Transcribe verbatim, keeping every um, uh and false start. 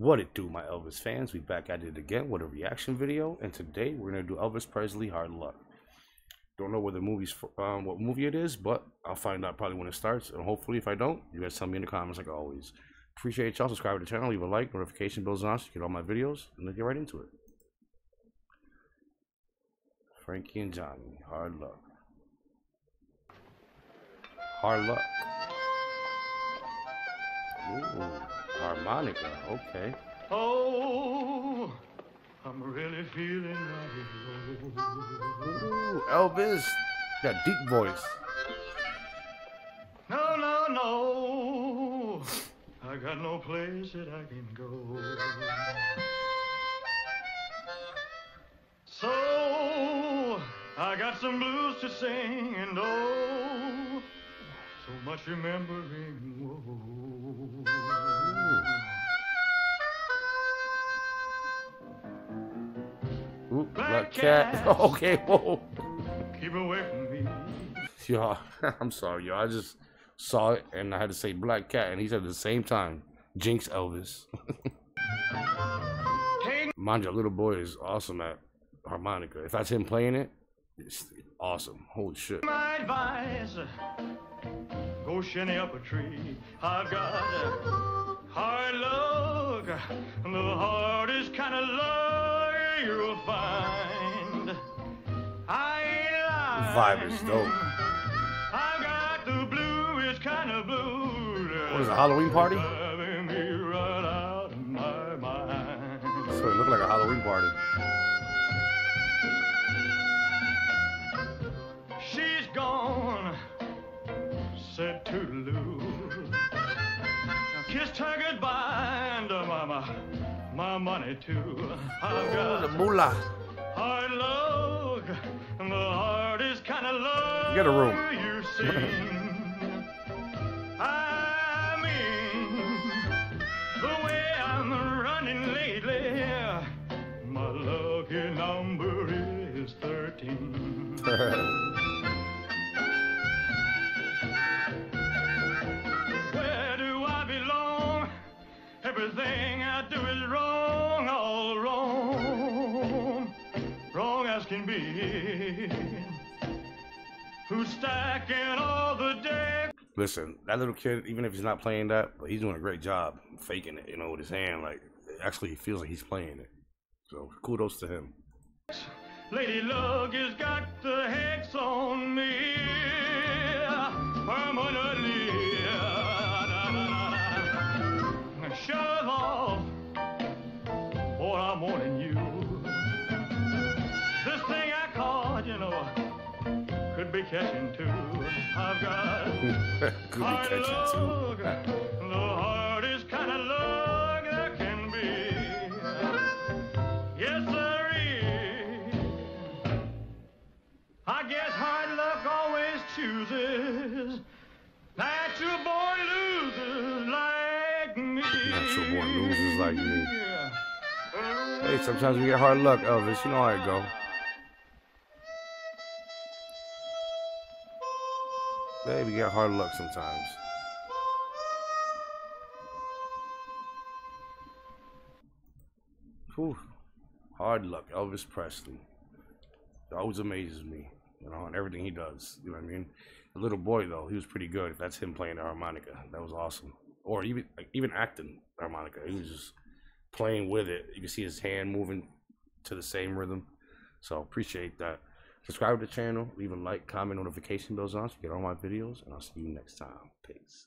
What it do, my Elvis fans? We back at it again with a reaction video, and today we're gonna do Elvis Presley, Hard Luck. Don't know where the movie's um, what movie it is, but I'll find out probably when it starts, and hopefully, if I don't, you guys tell me in the comments like always. Appreciate y'all. Subscribe to the channel, leave a like, notification bells on so you get all my videos, and let's get right into it. Frankie and Johnny, Hard Luck. Hard Luck. Ooh. Harmonica, okay. Oh, I'm really feeling right. Ooh, Elvis, that deep voice. No, no, no, I got no place that I can go. So, I got some blues to sing, and oh, so much remembering, whoa. Ooh, black cat. Okay, whoa. Keep away from me. Y'all, I'm sorry, y'all. I just saw it and I had to say black cat, and he said at the same time, Jinx Elvis. Mind you, little boy is awesome at harmonica. If that's him playing it, it's awesome. Holy shit. My advice, go shinny up a tree. I've got a hard luck, the hardest kind of luck you'll find. I ain't lying. Vibe is dope. I got the bluest kind of blue. What is a Halloween party? Driving me right out of my mind. So it looked like a Halloween party. She's gone, said toodaloo. Now kissed her goodbye, and uh, mama. My money too. I've got the moolah. Hard luck, the hardest kind of love. Get a room. You sing. I mean, the way I'm running lately, my lucky number is thirteen. Where do I belong? Everything I do is wrong. Can be who's stacking all the deck. Listen, that little kid, even if he's not playing that, but he's doing a great job faking it, you know, with his hand. Like, it actually feels like he's playing it. So kudos to him. Lady Luck has got the hex on me permanently. Shove off, or I'm warning you. Could be catching too. I've got could be catching too. The hardest kind of luck there can be. Yes, there is. I guess hard luck always chooses natural born losers like me. Natural born losers like me. Hey, sometimes we get hard luck, Elvis. You know how it go. Baby, got hard luck sometimes. Whew. Hard luck, Elvis Presley. It always amazes me, you know, and everything he does. You know what I mean? The little boy though, he was pretty good. That's him playing the harmonica. That was awesome. Or even like, even acting the harmonica. He was just playing with it. You can see his hand moving to the same rhythm. So appreciate that. Subscribe to the channel, leave a like, comment, notification bells on so you get all my videos, and I'll see you next time. Peace.